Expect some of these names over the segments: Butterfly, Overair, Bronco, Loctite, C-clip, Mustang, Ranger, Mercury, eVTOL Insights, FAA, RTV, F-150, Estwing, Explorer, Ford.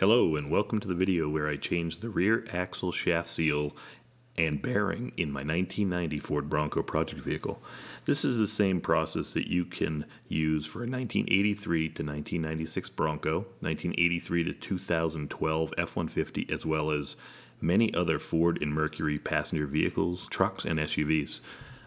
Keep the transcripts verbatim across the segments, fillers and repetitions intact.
Hello and welcome to the video where I changed the rear axle shaft seal and bearing in my nineteen ninety Ford Bronco project vehicle. This is the same process that you can use for a nineteen eighty-three to nineteen ninety-six Bronco, nineteen eighty-three to two thousand twelve F one fifty, as well as many other Ford and Mercury passenger vehicles, trucks, and S U Vs,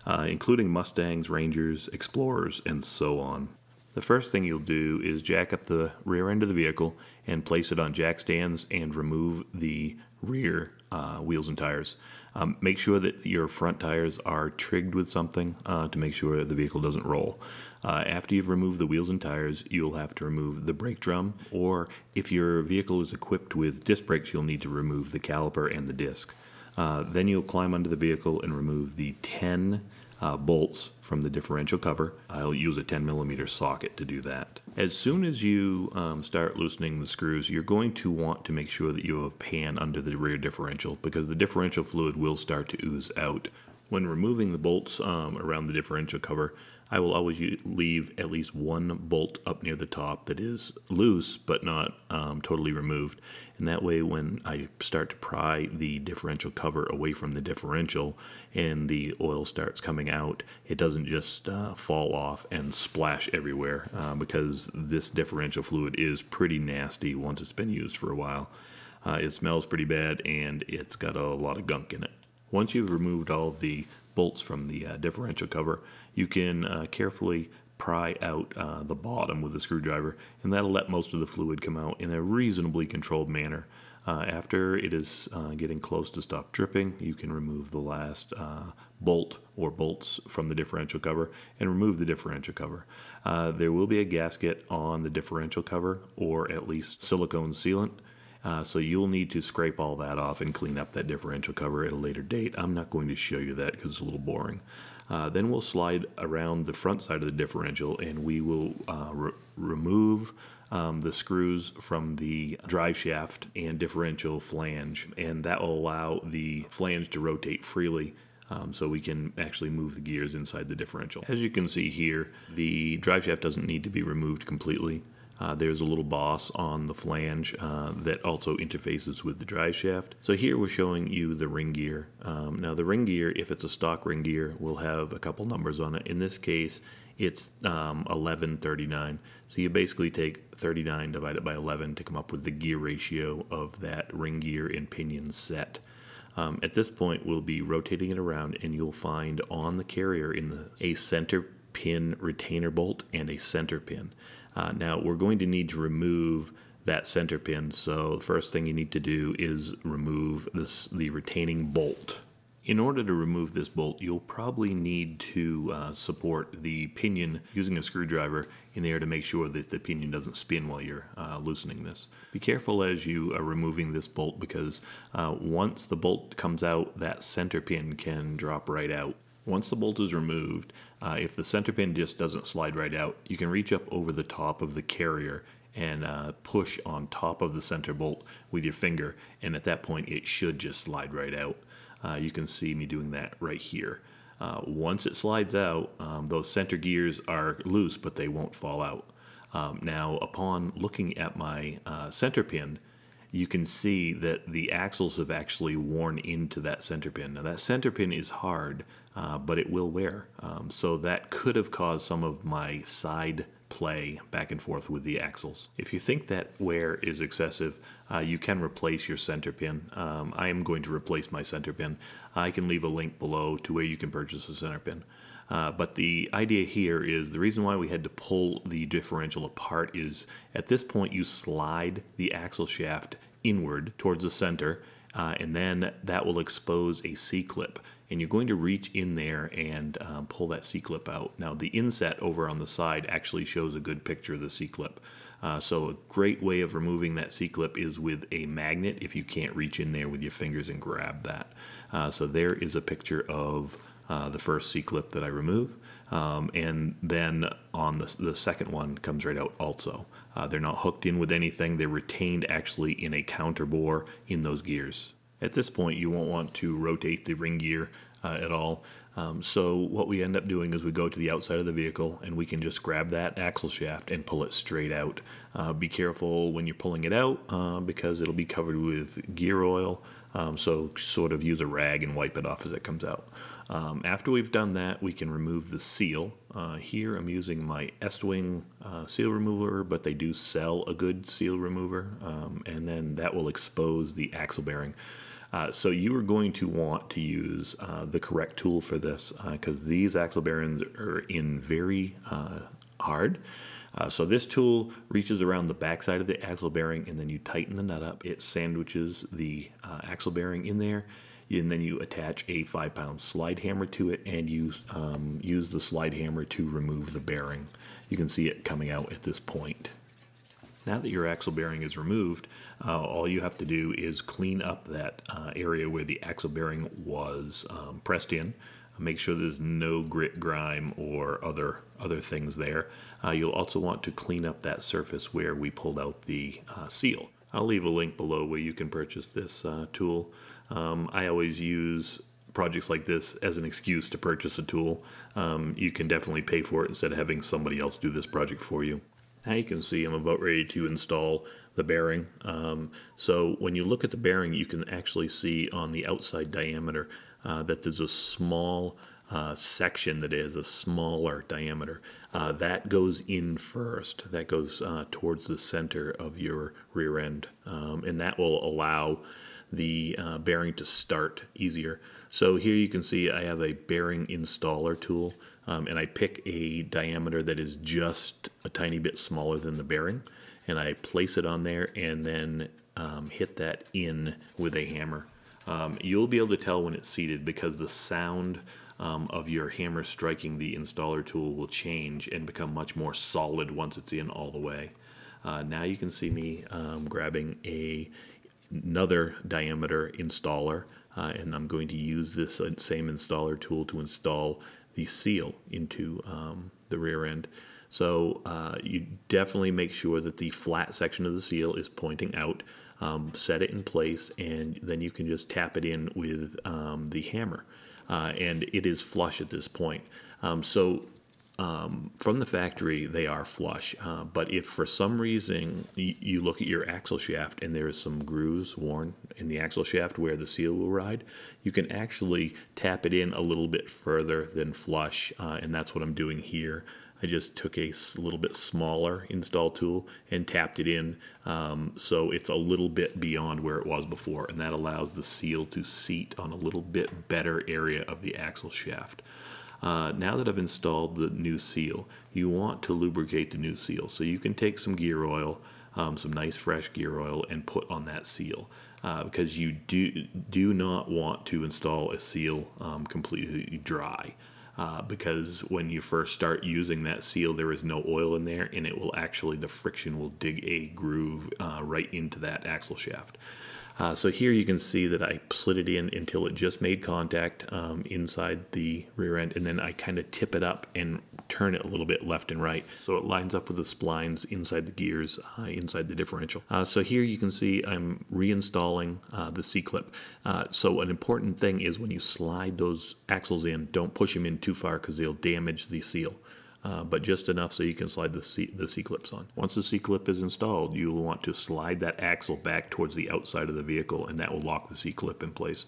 uh, including Mustangs, Rangers, Explorers, and so on. The first thing you'll do is jack up the rear end of the vehicle and place it on jack stands and remove the rear uh, wheels and tires. Um, make sure that your front tires are trigged with something uh, to make sure the vehicle doesn't roll. Uh, after you've removed the wheels and tires, you'll have to remove the brake drum, or if your vehicle is equipped with disc brakes, you'll need to remove the caliper and the disc. Uh, then you'll climb under the vehicle and remove the ten Uh, bolts from the differential cover. I'll use a ten millimeter socket to do that. As soon as you um, start loosening the screws, you're going to want to make sure that you have a pan under the rear differential, because the differential fluid will start to ooze out. When removing the bolts um, around the differential cover, I will always leave at least one bolt up near the top that is loose but not um, totally removed. And that way, when I start to pry the differential cover away from the differential and the oil starts coming out, it doesn't just uh, fall off and splash everywhere, uh, because this differential fluid is pretty nasty once it's been used for a while. Uh, it smells pretty bad and it's got a lot of gunk in it. Once you've removed all the bolts from the uh, differential cover, you can uh, carefully pry out uh, the bottom with a screwdriver, and that'll let most of the fluid come out in a reasonably controlled manner. Uh, after it is uh, getting close to stop dripping, you can remove the last uh, bolt or bolts from the differential cover and remove the differential cover. Uh, there will be a gasket on the differential cover, or at least silicone sealant. Uh, so you'll need to scrape all that off and clean up that differential cover at a later date. I'm not going to show you that because it's a little boring. Uh, then we'll slide around the front side of the differential and we will uh, re remove um, the screws from the drive shaft and differential flange, and that will allow the flange to rotate freely. Um, so we can actually move the gears inside the differential. As you can see here, the drive shaft doesn't need to be removed completely. Uh, there's a little boss on the flange uh, that also interfaces with the drive shaft. So here we're showing you the ring gear. Um, now the ring gear, if it's a stock ring gear, will have a couple numbers on it. In this case, it's um, eleven thirty-nine. So you basically take thirty-nine divided by eleven to come up with the gear ratio of that ring gear and pinion set. Um, at this point, we'll be rotating it around, and you'll find on the carrier in the a center pin retainer bolt and a center pin. Uh, now we're going to need to remove that center pin, so the first thing you need to do is remove this, the retaining bolt. In order to remove this bolt, you'll probably need to uh, support the pinion using a screwdriver in there to make sure that the pinion doesn't spin while you're uh, loosening this. Be careful as you are removing this bolt, because uh, once the bolt comes out, that center pin can drop right out. Once the bolt is removed, uh, if the center pin just doesn't slide right out, you can reach up over the top of the carrier and uh, push on top of the center bolt with your finger, and at that point it should just slide right out. Uh, you can see me doing that right here. Uh, once it slides out, um, those center gears are loose, but they won't fall out. Um, now, upon looking at my uh, center pin, you can see that the axles have actually worn into that center pin. Now that center pin is hard, uh, but it will wear. Um, so that could have caused some of my side play back and forth with the axles. If you think that wear is excessive, uh, you can replace your center pin. Um, I am going to replace my center pin. I can leave a link below to where you can purchase a center pin. Uh, but the idea here is the reason why we had to pull the differential apart is at this point you slide the axle shaft inward towards the center, uh, and then that will expose a C-clip. And you're going to reach in there and um, pull that C-clip out. Now the inset over on the side actually shows a good picture of the C-clip. Uh, so a great way of removing that C-clip is with a magnet if you can't reach in there with your fingers and grab that. Uh, so there is a picture of Uh, the first C-clip that I remove, um, and then on the, the second one comes right out also. Uh, they're not hooked in with anything, they're retained actually in a counter bore in those gears. At this point you won't want to rotate the ring gear uh, at all. Um, so what we end up doing is we go to the outside of the vehicle and we can just grab that axle shaft and pull it straight out. Uh, be careful when you're pulling it out uh, because it'll be covered with gear oil. Um, so sort of use a rag and wipe it off as it comes out. Um, after we've done that, we can remove the seal. Uh, here I'm using my Estwing uh, seal remover, but they do sell a good seal remover, um, and then that will expose the axle bearing. Uh, so you are going to want to use uh, the correct tool for this, because uh, these axle bearings are in very uh, hard. Uh, so this tool reaches around the backside of the axle bearing, and then you tighten the nut up. It sandwiches the uh, axle bearing in there, and then you attach a five pound slide hammer to it, and you um, use the slide hammer to remove the bearing. You can see it coming out at this point. Now that your axle bearing is removed, uh, all you have to do is clean up that uh, area where the axle bearing was um, pressed in. Make sure there's no grit, grime, or other other things there. Uh, you'll also want to clean up that surface where we pulled out the uh, seal. I'll leave a link below where you can purchase this uh, tool. Um, I always use projects like this as an excuse to purchase a tool. Um, you can definitely pay for it instead of having somebody else do this project for you. Now you can see I'm about ready to install the bearing. Um, so when you look at the bearing, you can actually see on the outside diameter uh, that there's a small uh, section that is a smaller diameter. Uh, that goes in first. That goes uh, towards the center of your rear end, um, and that will allow the uh, bearing to start easier. So here you can see I have a bearing installer tool, um, and I pick a diameter that is just a tiny bit smaller than the bearing, and I place it on there and then um, hit that in with a hammer. Um, you'll be able to tell when it's seated because the sound um, of your hammer striking the installer tool will change and become much more solid once it's in all the way. Uh, now you can see me um, grabbing a another diameter installer, uh, and I'm going to use this same installer tool to install the seal into um, the rear end. So uh, you definitely make sure that the flat section of the seal is pointing out. Um, set it in place, and then you can just tap it in with um, the hammer, uh, and it is flush at this point. Um, so Um, from the factory, they are flush, uh, but if for some reason you, you look at your axle shaft and there is some grooves worn in the axle shaft where the seal will ride, you can actually tap it in a little bit further than flush, uh, and that's what I'm doing here. I just took a little bit smaller install tool and tapped it in, um, so it's a little bit beyond where it was before, and that allows the seal to seat on a little bit better area of the axle shaft. Uh, now that I've installed the new seal, you want to lubricate the new seal. So you can take some gear oil, um, some nice fresh gear oil, and put on that seal, uh, because you do, do not want to install a seal um, completely dry, uh, because when you first start using that seal, there is no oil in there, and it will actually, the friction will dig a groove uh, right into that axle shaft. Uh, so here you can see that I slid it in until it just made contact um, inside the rear end, and then I kind of tip it up and turn it a little bit left and right so it lines up with the splines inside the gears, uh, inside the differential. Uh, so here you can see I'm reinstalling uh, the C-clip. Uh, so an important thing is when you slide those axles in, don't push them in too far because they'll damage the seal. Uh, but just enough so you can slide the C, the C-clips on. Once the C-clip is installed, you will want to slide that axle back towards the outside of the vehicle, and that will lock the C-clip in place.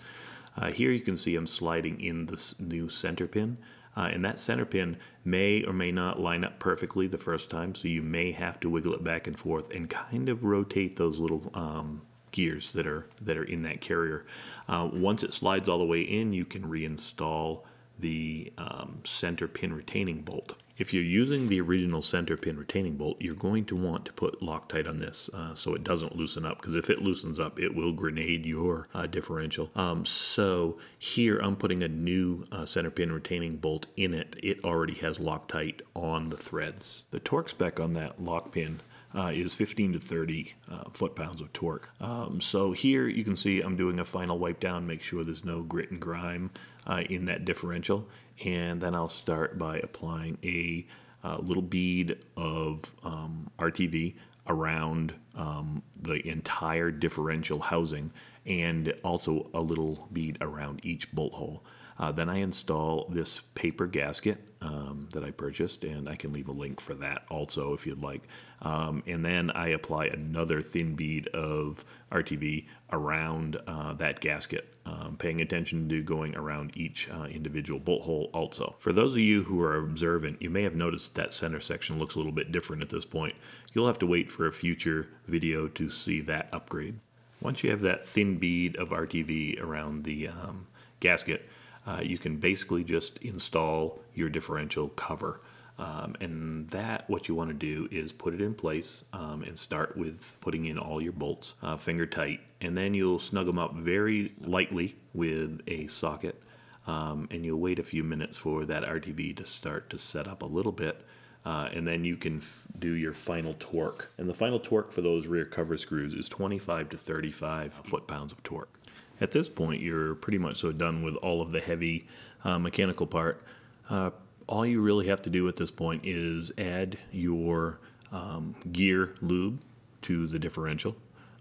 Uh, here you can see I'm sliding in this new center pin, uh, and that center pin may or may not line up perfectly the first time, so you may have to wiggle it back and forth and kind of rotate those little um, gears that are, that are in that carrier. Uh, once it slides all the way in, you can reinstall the um, center pin retaining bolt. If you're using the original center pin retaining bolt, you're going to want to put Loctite on this uh, so it doesn't loosen up, because if it loosens up, it will grenade your uh, differential. Um, so here I'm putting a new uh, center pin retaining bolt in it. It already has Loctite on the threads. The torque spec on that lock pin Uh, is fifteen to thirty uh, foot-pounds of torque. Um, so here you can see I'm doing a final wipe down, make sure there's no grit and grime uh, in that differential, and then I'll start by applying a uh, little bead of um, R T V around um, the entire differential housing, and also a little bead around each bolt hole. Uh, then I install this paper gasket um, that I purchased, and I can leave a link for that also if you'd like. Um, and then I apply another thin bead of R T V around uh, that gasket, um, paying attention to going around each uh, individual bolt hole also. For those of you who are observant, you may have noticed that center section looks a little bit different at this point. You'll have to wait for a future video to see that upgrade. Once you have that thin bead of R T V around the um, gasket, uh, you can basically just install your differential cover. Um, and that, what you want to do is put it in place um, and start with putting in all your bolts, uh, finger tight, and then you'll snug them up very lightly with a socket, um, and you'll wait a few minutes for that R T V to start to set up a little bit. Uh, and then you can do your final torque. And the final torque for those rear cover screws is twenty-five to thirty-five foot-pounds of torque. At this point, you're pretty much so done with all of the heavy uh, mechanical part. Uh, all you really have to do at this point is add your um, gear lube to the differential.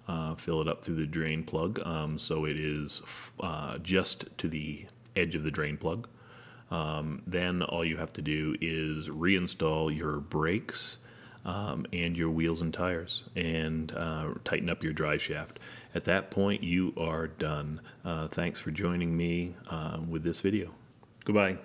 Uh, fill it up through the drain plug um, so it is f uh, just to the edge of the drain plug. Um, then all you have to do is reinstall your brakes um, and your wheels and tires and uh, tighten up your drive shaft. At that point, you are done. Uh, thanks for joining me uh, with this video. Goodbye.